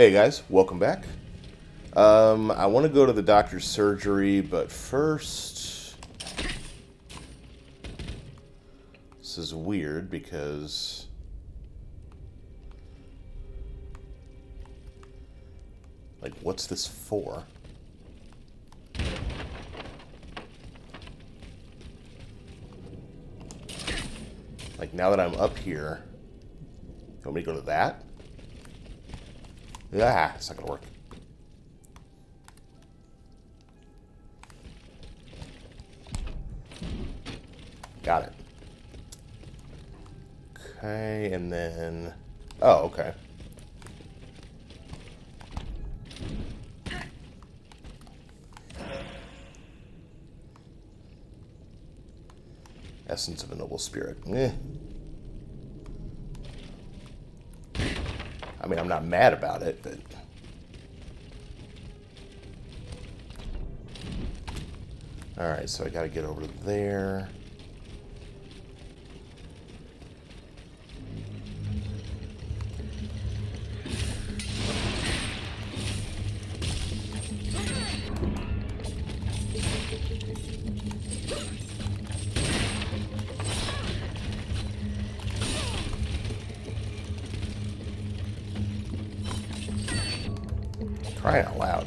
Hey guys, welcome back. I want to go to the doctor's surgery, but first... This is weird because... Like, what's this for? Like, now that I'm up here... You want me to go to that? Ah, it's not gonna work. Got it. Okay, and then... Oh, okay. Essence of a noble spirit. Eh. I mean, I'm not mad about it, but... Alright, so I gotta get over there. Crying out loud.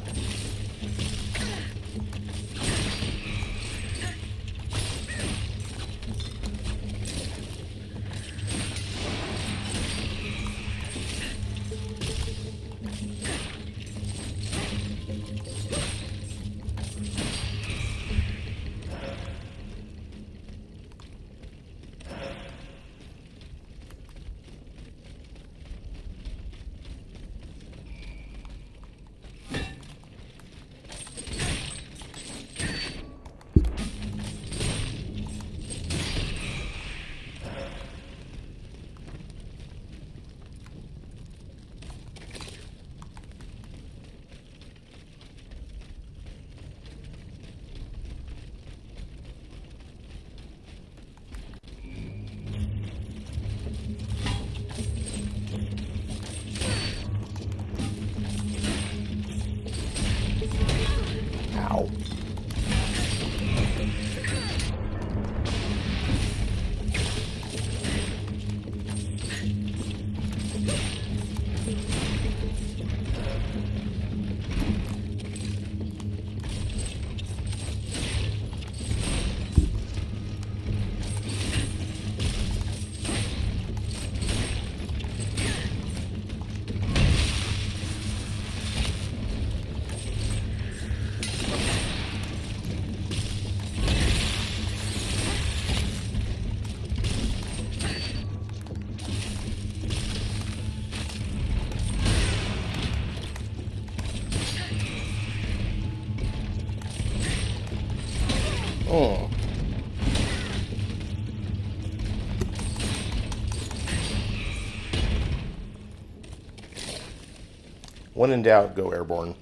When in doubt, go airborne.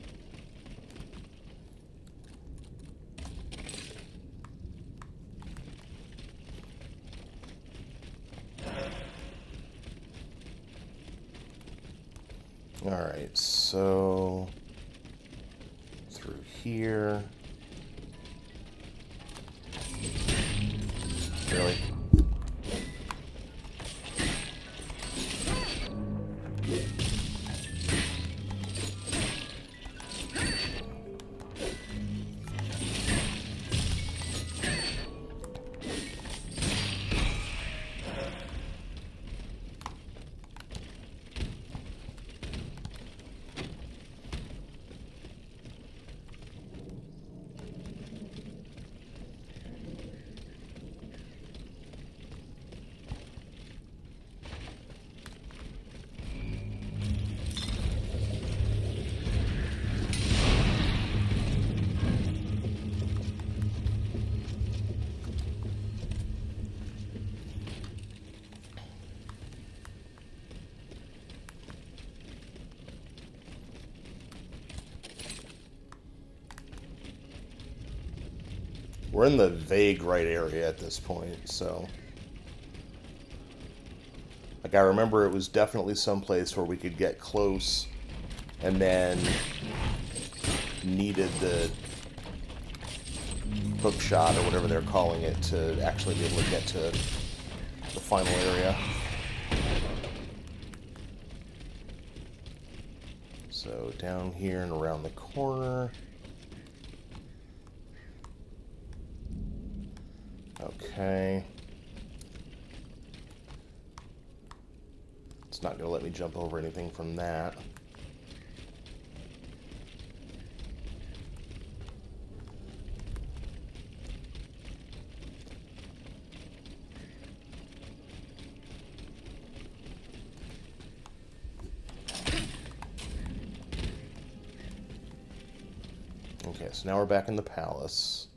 All right, so through here. Really? We're in the vague right area at this point, so... Like, I remember it was definitely someplace where we could get close and then needed the bookshot, or whatever they're calling it, to actually be able to get to the final area. So down here and around the corner. Okay. It's not going to let me jump over anything from that. Okay, so now we're back in the palace.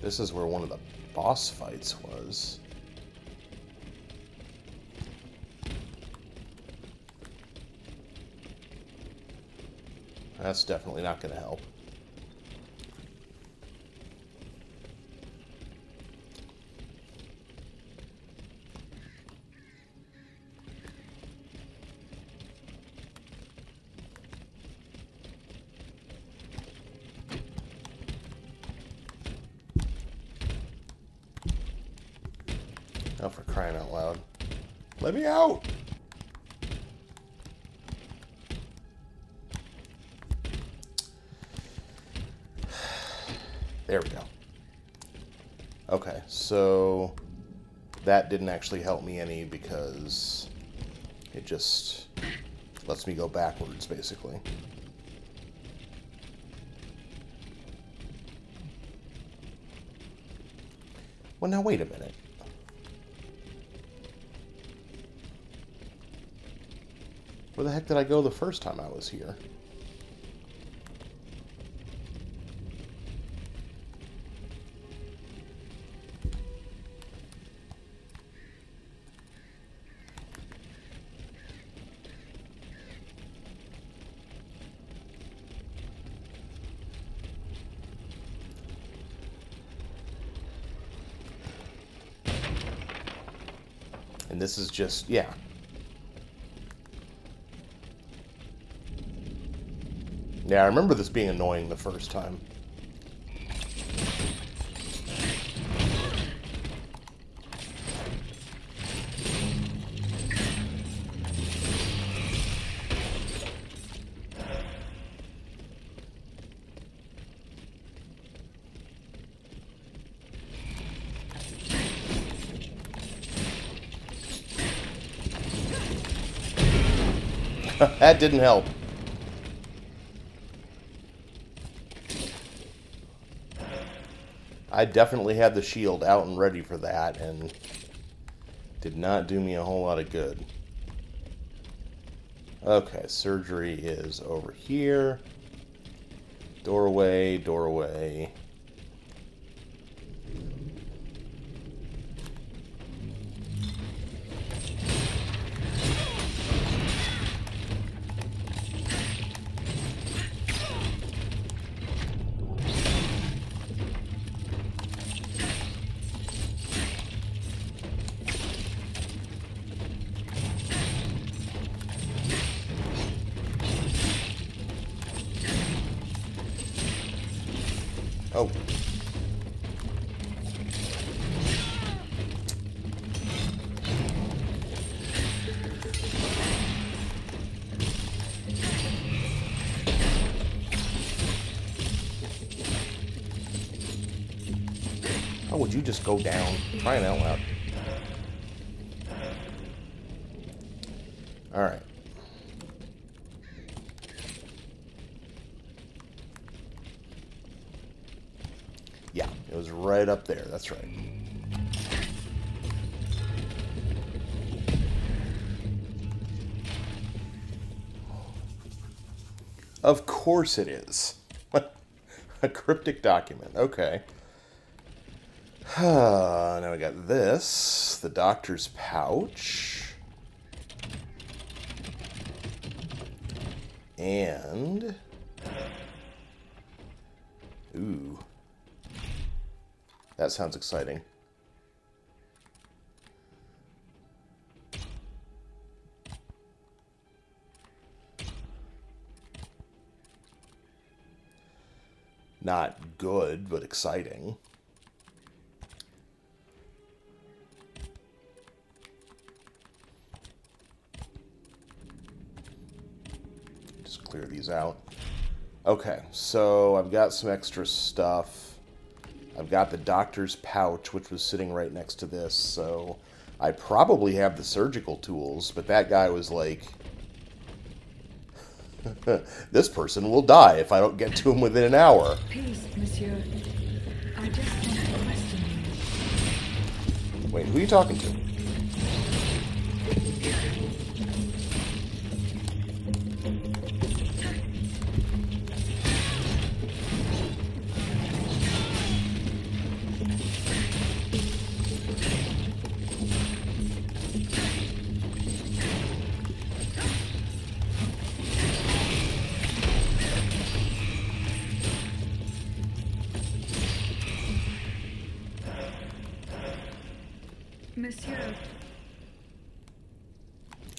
This is where one of the boss fights was. That's definitely not going to help. Oh, for crying out loud. Let me out! There we go. Okay, so that didn't actually help me any because it just lets me go backwards, basically. Well, now wait a minute. Where the heck did I go the first time I was here? This is just, yeah. Yeah, I remember this being annoying the first time. That didn't help. I definitely had the shield out and ready for that, and did not do me a whole lot of good. Okay, surgery is over here. Doorway, doorway. Oh. How would you just go down? Crying out loud. All right. Right up there, that's right. Of course it is. A cryptic document, okay. Now we got this, the doctor's pouch. And... ooh. That sounds exciting. Not good, but exciting. Just clear these out. Okay, so I've got some extra stuff. I've got the doctor's pouch, which was sitting right next to this, so I probably have the surgical tools, but that guy was like... this person will die if I don't get to him within an hour. Peace, monsieur. I just want to question you. Wait, who are you talking to?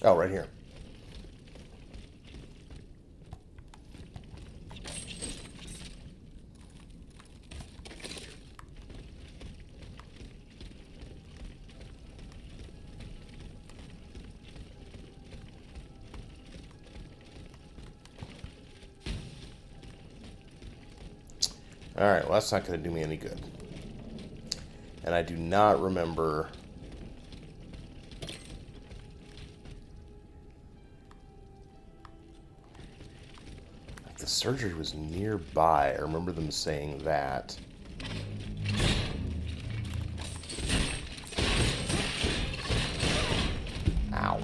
Oh, right here. All right, well, that's not going to do me any good. And I do not remember... the surgery was nearby. I remember them saying that. Ow.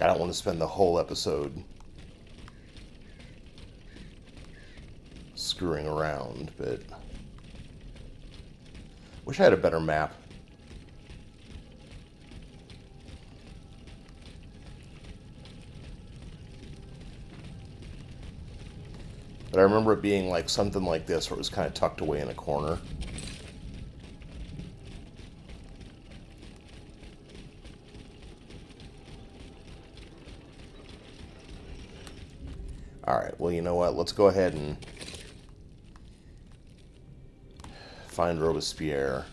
I don't want to spend the whole episode screwing around, but wish I had a better map. But I remember it being like something like this where it was kind of tucked away in a corner. Alright, well, you know what? Let's go ahead and find Robespierre,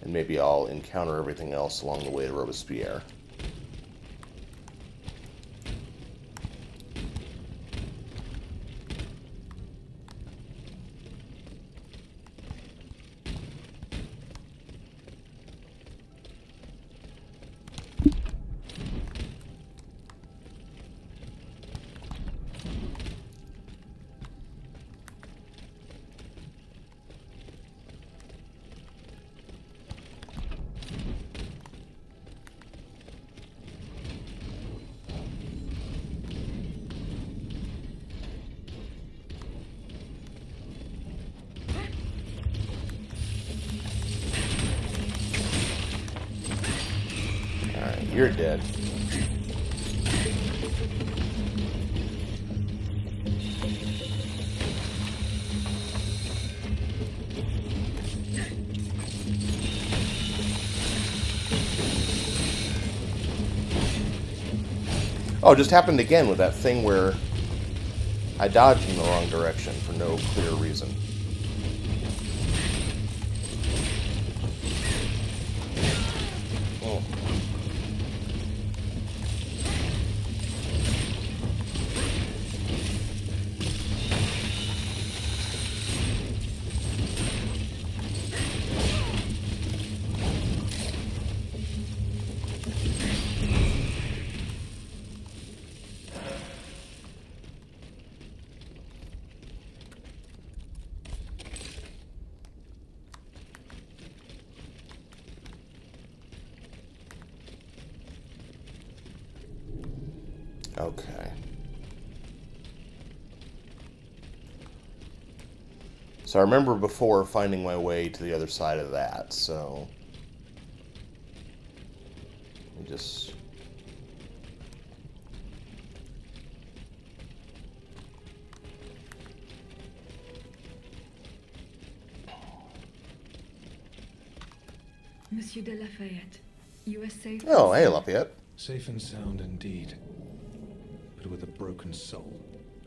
and maybe I'll encounter everything else along the way to Robespierre. You're dead. Oh, it just happened again with that thing where I dodged in the wrong direction for no clear reason. Okay. So I remember before finding my way to the other side of that, so... Let me just... Monsieur de Lafayette, you are safe. Oh, hey, Lafayette. Safe and sound indeed, but with a broken soul.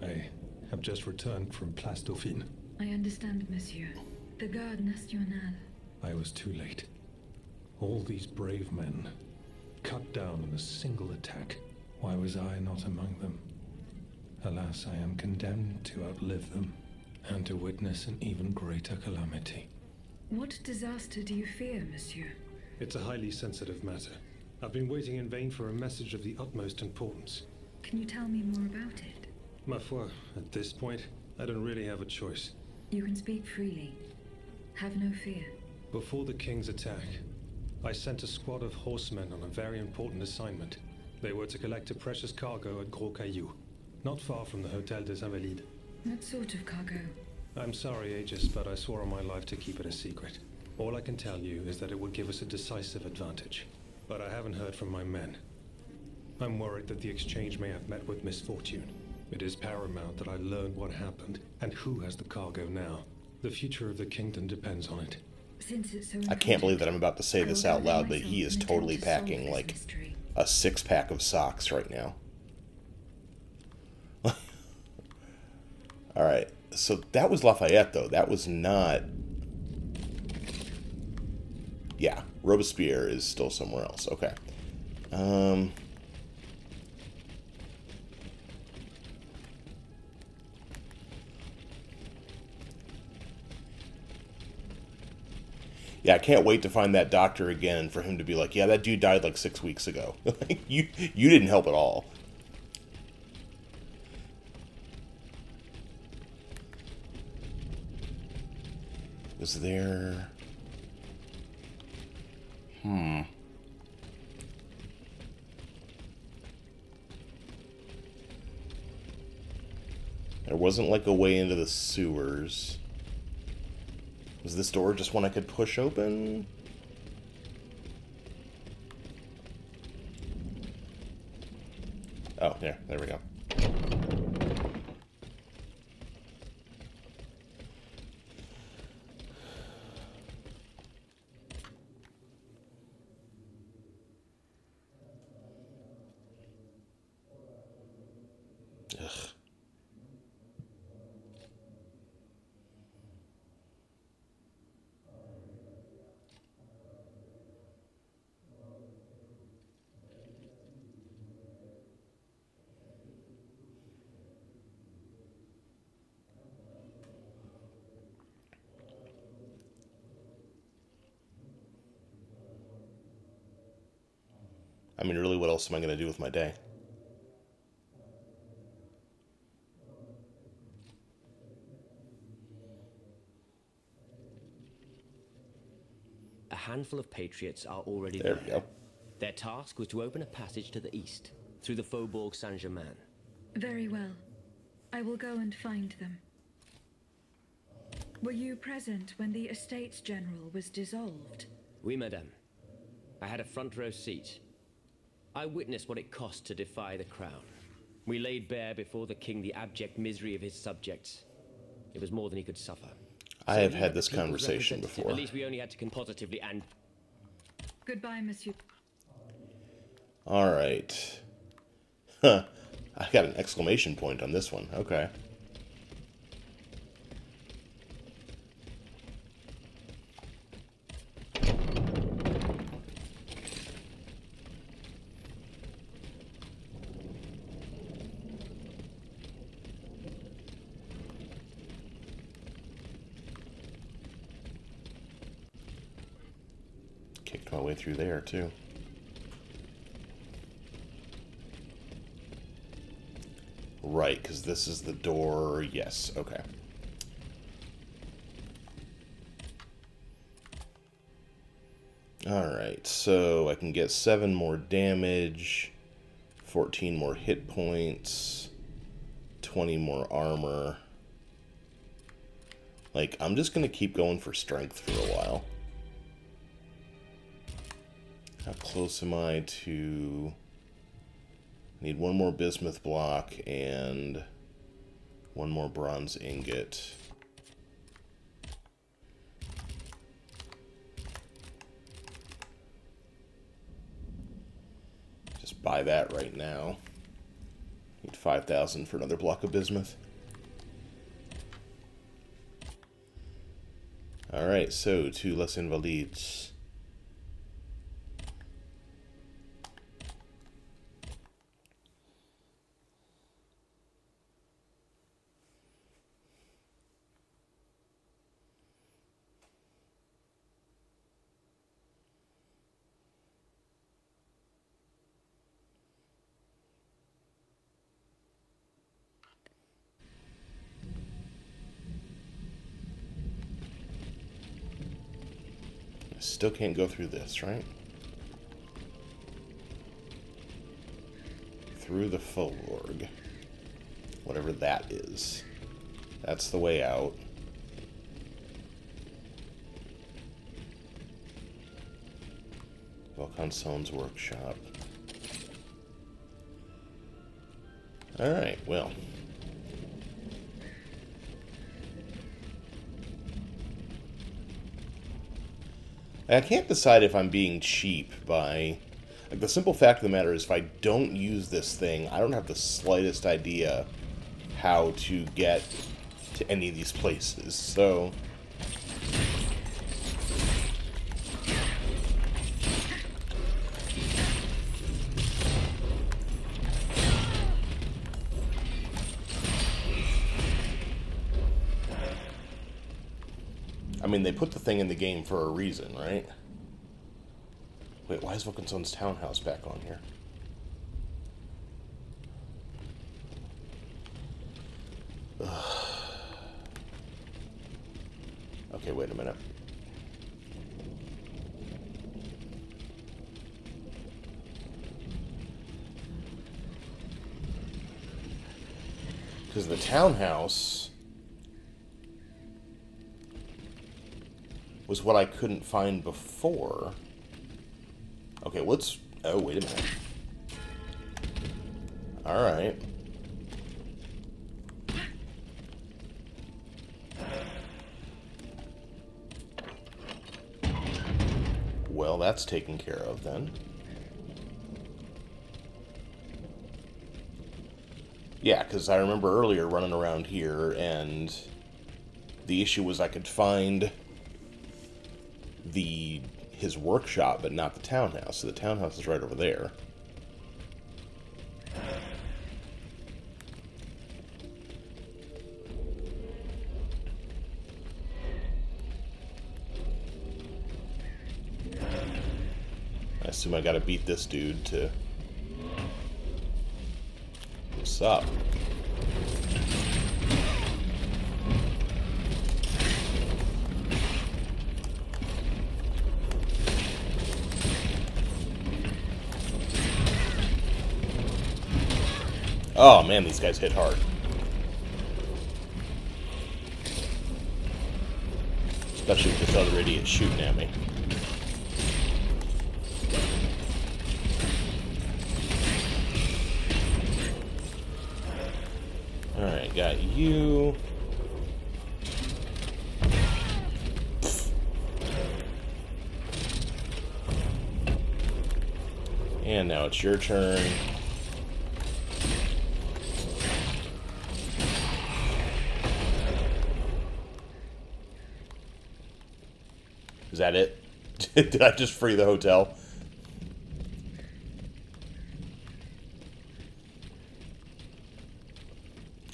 I have just returned from Place Dauphine. I understand, Monsieur. The Garde Nationale. I was too late. All these brave men, cut down in a single attack. Why was I not among them? Alas, I am condemned to outlive them, and to witness an even greater calamity. What disaster do you fear, Monsieur? It's a highly sensitive matter. I've been waiting in vain for a message of the utmost importance. Can you tell me more about it? Ma foi, at this point, I don't really have a choice. You can speak freely. Have no fear. Before the King's attack, I sent a squad of horsemen on a very important assignment. They were to collect a precious cargo at Gros Caillou, not far from the Hôtel des Invalides. What sort of cargo? I'm sorry, Aegis, but I swore on my life to keep it a secret. All I can tell you is that it would give us a decisive advantage. But I haven't heard from my men. I'm worried that the exchange may have met with misfortune. It is paramount that I learn what happened and who has the cargo now. The future of the kingdom depends on it. Since it's so I can't believe that I'm about to say this out loud, but he is totally packing, like, a six-pack of socks right now. Alright. So that was Lafayette, though. That was not... Yeah, Robespierre is still somewhere else. Okay. Yeah, I can't wait to find that doctor again and for him to be like, yeah, that dude died like 6 weeks ago. you didn't help at all. Was there... There wasn't, like, a way into the sewers. Was this door just one I could push open? Oh, yeah, there we go. I mean, really, what else am I going to do with my day? A handful of patriots are already there. We go. Their task was to open a passage to the east, through the Faubourg Saint-Germain. Very well. I will go and find them. Were you present when the Estates General was dissolved? Oui, madame. I had a front row seat. I witnessed what it cost to defy the crown. We laid bare before the king the abject misery of his subjects. It was more than he could suffer. I have had this conversation before. At least we only had to positively and... Goodbye, Monsieur. All right. Huh. I got an exclamation point on this one. Okay. My way through there too. Right, because this is the door. Yes, okay. All right, so I can get 7 more damage 14 more hit points, 20 more armor. Like, I'm just going to keep going for strength for a while. How close am I to... I need one more bismuth block and one more bronze ingot. Just buy that right now. Need 5,000 for another block of bismuth. Alright, so to Les Invalides. Still can't go through this, right? Through the Faubourg. Whatever that is. That's the way out. Vaucanson's Workshop. Alright, well. I can't decide if I'm being cheap by... Like, the simple fact of the matter is if I don't use this thing, I don't have the slightest idea how to get to any of these places, so... I mean, they put the thing in the game for a reason, right? Wait, why is Vaucanson's townhouse back on here? Ugh. Okay, wait a minute. Because the townhouse... was what I couldn't find before. Okay, let's... Oh, wait a minute. Alright. Well, that's taken care of, then. Yeah, because I remember earlier running around here, and... the issue was I could find... his workshop, but not the townhouse. So the townhouse is right over there. I assume I gotta beat this dude to... What's up? Oh, man, these guys hit hard. Especially with this other idiot shooting at me. Alright, got you. And now it's your turn. Is that it? Did I just free the hotel?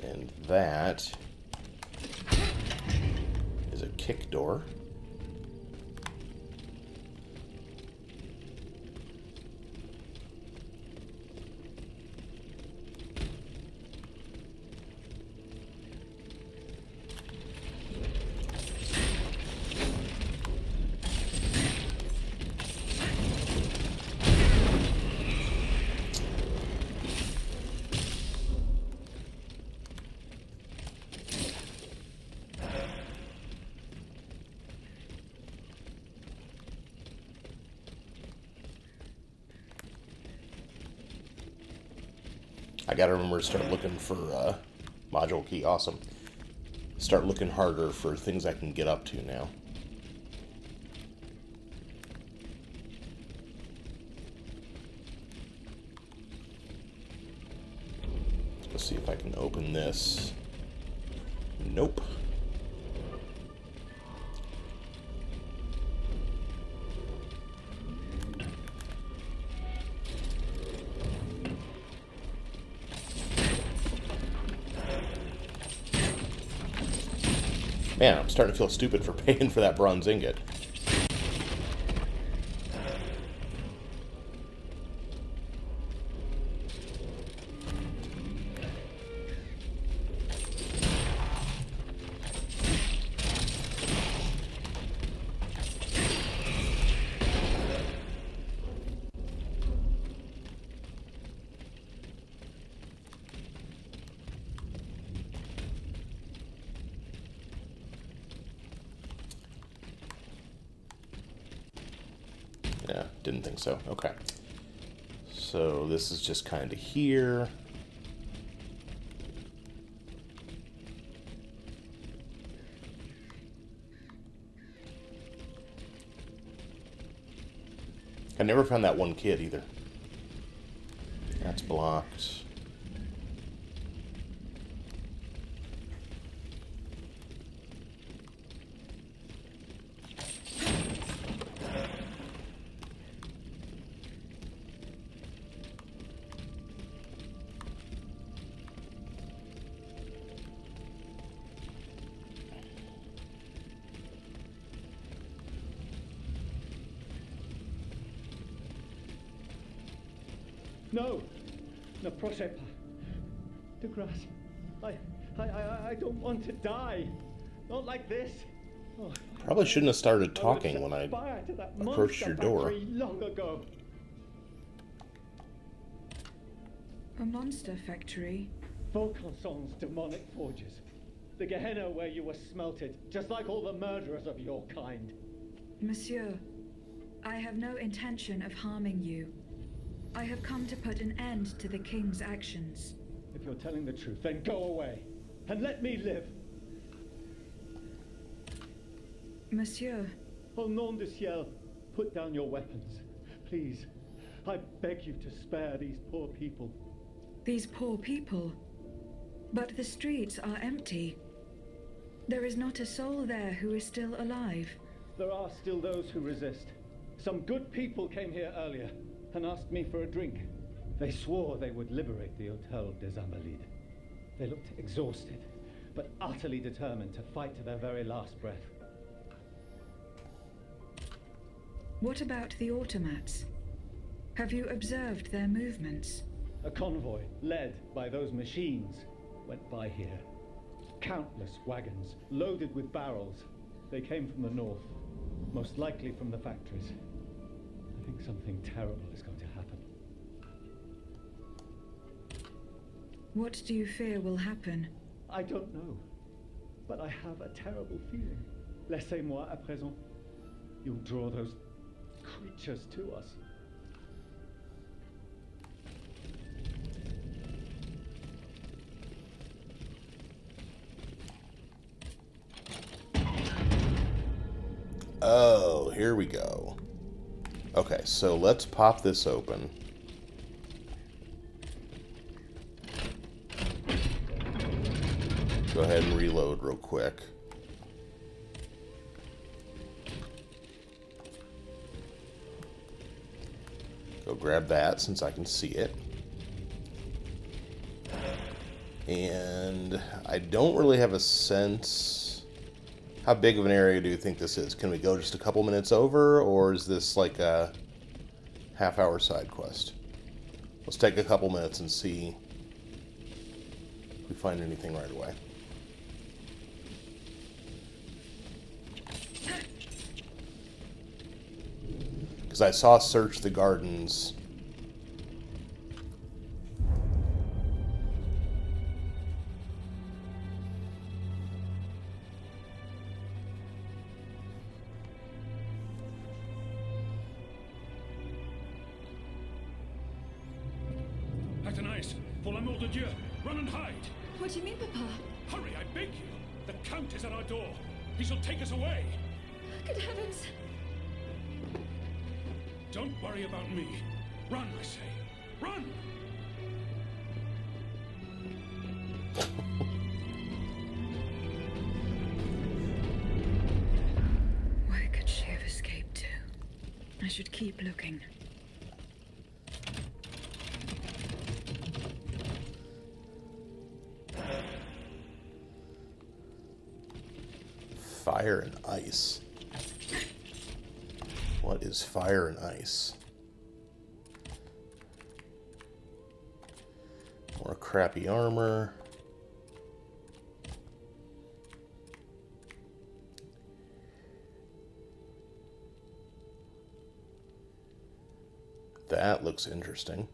And that is a kick door. I gotta remember to start looking for module key. Awesome. Start looking harder for things I can get up to now. Let's see if I can open this. Nope. Man, I'm starting to feel stupid for paying for that bronze ingot. Didn't think so. Okay. So this is just kind of here. I never found that one kid either. That's blocked. No, ne proche pas. De grâce. I don't want to die. Not like this. Oh, probably shouldn't have started talking when I approached your door. Long ago. A monster factory? Vaucanson's demonic forges. The Gehenna where you were smelted, just like all the murderers of your kind. Monsieur, I have no intention of harming you. I have come to put an end to the king's actions. If you're telling the truth, then go away and let me live. Monsieur. Au nom du ciel, put down your weapons. Please, I beg you to spare these poor people. These poor people? But the streets are empty. There is not a soul there who is still alive. There are still those who resist. Some good people came here earlier and asked me for a drink. They swore they would liberate the Hôtel des Invalides. They looked exhausted, but utterly determined to fight to their very last breath. What about the automats? Have you observed their movements? A convoy, led by those machines, went by here. Countless wagons, loaded with barrels. They came from the north, most likely from the factories. I think something terrible is going to happen. What do you fear will happen? I don't know, but I have a terrible feeling. Laissez-moi à présent. You'll draw those creatures to us. Oh, here we go. Okay, so let's pop this open. Go ahead and reload real quick. Go grab that since I can see it. And I don't really have a sense. How big of an area do you think this is? Can we go just a couple minutes over, or is this like a half-hour side quest? Let's take a couple minutes and see if we find anything right away. Because I saw search the gardens. Athanasius, pour l'amour de Dieu, run and hide! What do you mean, Papa? Hurry, I beg you! The Count is at our door! He shall take us away! Good heavens! Don't worry about me. Run, I say. Run! Where could she have escaped to? I should keep looking. Fire and ice. What is fire and ice? More crappy armor. That looks interesting.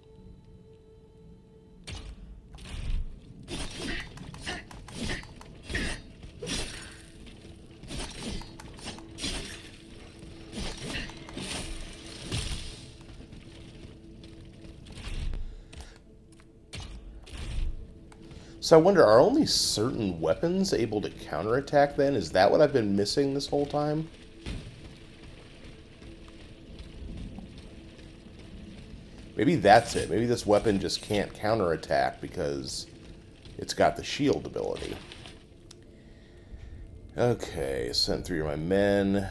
So I wonder, are only certain weapons able to counterattack then? Is that what I've been missing this whole time? Maybe that's it. Maybe this weapon just can't counterattack because it's got the shield ability. Okay, send three of my men.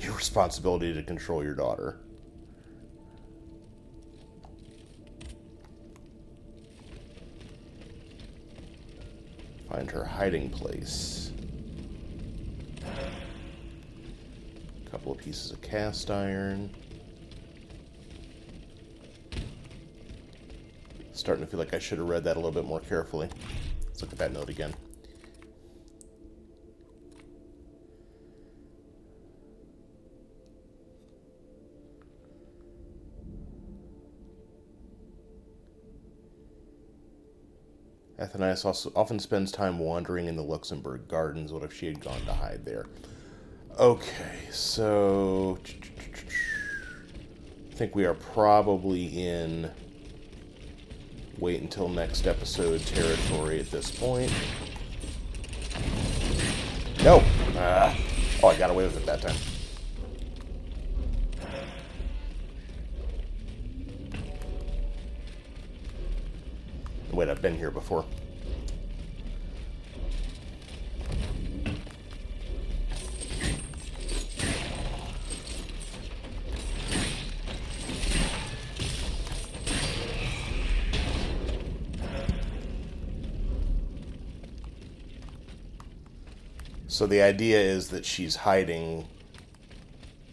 Your responsibility to control your daughter. Find her hiding place. A couple of pieces of cast iron. Starting to feel like I should have read that a little bit more carefully. Let's look at that note again. Athanasius also often spends time wandering in the Luxembourg Gardens. What if she had gone to hide there? Okay, so... I think we are probably in... wait until next episode territory at this point. No! Oh, I got away with it that time. Wait, I've been here before. So the idea is that she's hiding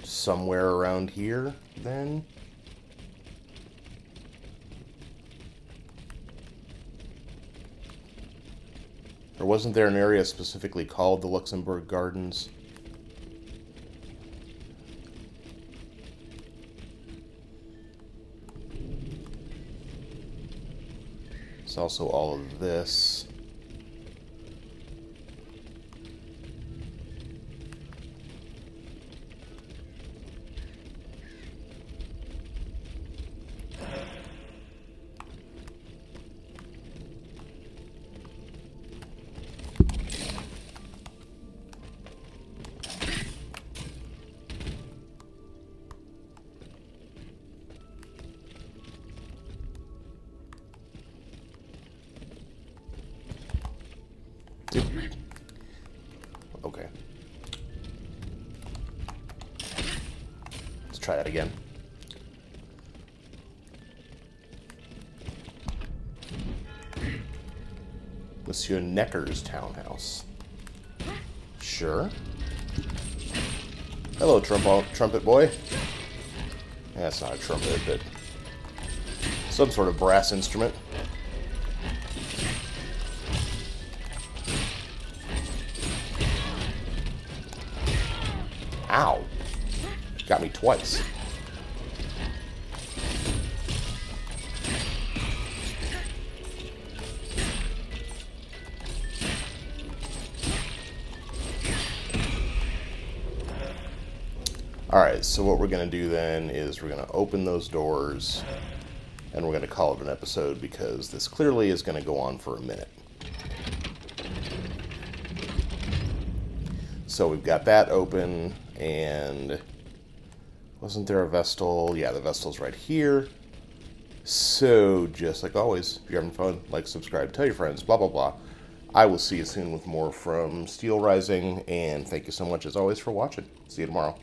somewhere around here, then? Or wasn't there an area specifically called the Luxembourg Gardens? It's also all of this. Okay. Let's try that again. Monsieur Necker's townhouse. Sure. Hello, trumpet boy. That's not a trumpet, but some sort of brass instrument. Ow! Got me twice. Alright, so what we're going to do then is we're going to open those doors and we're going to call it an episode because this clearly is going to go on for a minute. So we've got that open, and wasn't there a Vestal? Yeah, the Vestal's right here. So, just like always, if you're having fun, like, subscribe, tell your friends, blah, blah, blah. I will see you soon with more from Steelrising, and thank you so much, as always, for watching. See you tomorrow.